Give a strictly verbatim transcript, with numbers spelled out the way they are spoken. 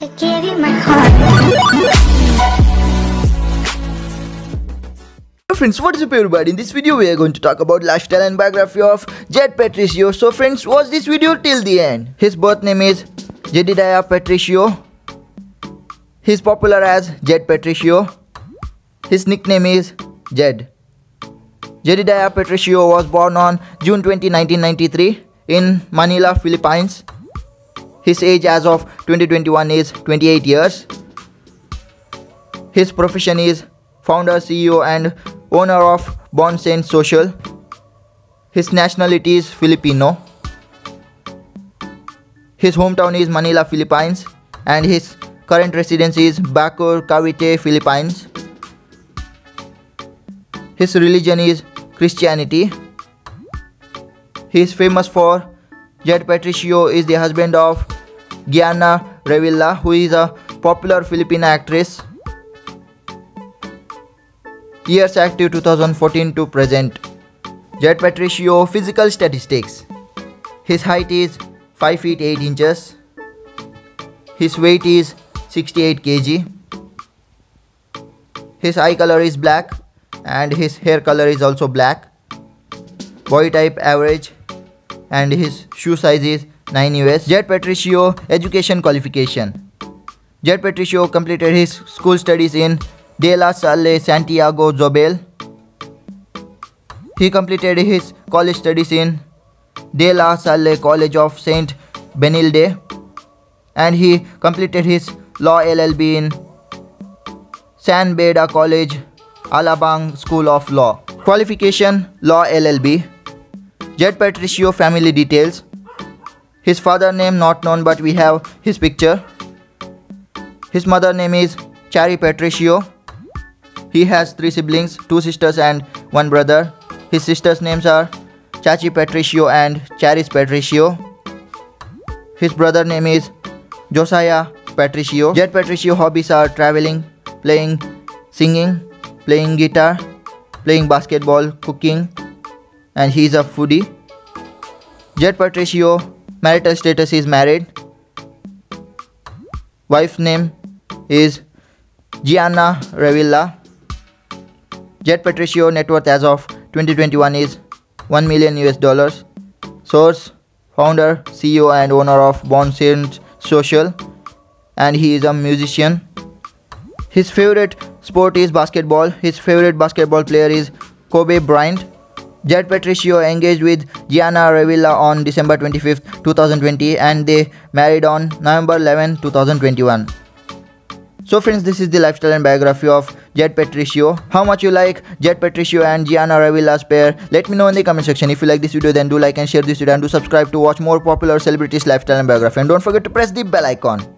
I gave you my heart. So friends, what is up everybody? In this video we are going to talk about lifestyle and biography of Jed Patricio. So friends, watch this video till the end. His birth name is Jedediah Patricio. He is popular as Jed Patricio. His nickname is Jed. Jedediah Patricio was born on June twentieth nineteen ninety-three in Manila, Philippines. His age as of twenty twenty-one is twenty-eight years. His profession is founder, C E O and owner of Bonsaint Social. His nationality is Filipino. His hometown is Manila, Philippines and his current residence is Bacoor, Cavite, Philippines. His religion is Christianity. He is famous for Jed Patricio is the husband of Gianna Revilla, who is a popular Filipino actress. Years active two thousand fourteen to present. Jed Patricio physical statistics. His height is five feet eight inches. His weight is sixty-eight kilograms. His eye color is black and his hair color is also black. Body type average and his shoe size is nine U S. Jed Patricio education qualification. Jed Patricio completed his school studies in De La Salle Santiago Zobel. He completed his college studies in De La Salle College of Saint Benilde and he completed his law L L B in San Beda College, Alabang School of Law. Qualification law L L B. Jed Patricio family details. His father name not known, but we have his picture. His mother name is Chari Patricio. He has three siblings, two sisters and one brother. His sisters names are Chachi Patricio and Charis Patricio. His brother name is Josiah Patricio. Jed Patricio hobbies are traveling, playing, singing, playing guitar, playing basketball, cooking, and he is a foodie. Jed Patricio marital status is married. Wife's name is Gianna Revilla. Jed Patricio net worth as of twenty twenty-one is one million U S dollars. Source: founder, C E O and owner of Bonsaint Social, and he is a musician. His favorite sport is basketball. His favorite basketball player is Kobe Bryant. Jed Patricio engaged with Gianna Revilla on December twenty-fifth two thousand twenty and they married on November eleventh two thousand twenty-one. So friends, this is the lifestyle and biography of Jed Patricio. How much you like Jed Patricio and Gianna Revilla's pair? Let me know in the comment section. If you like this video, then do like and share this video and do subscribe to watch more popular celebrities' lifestyle and biography. And don't forget to press the bell icon.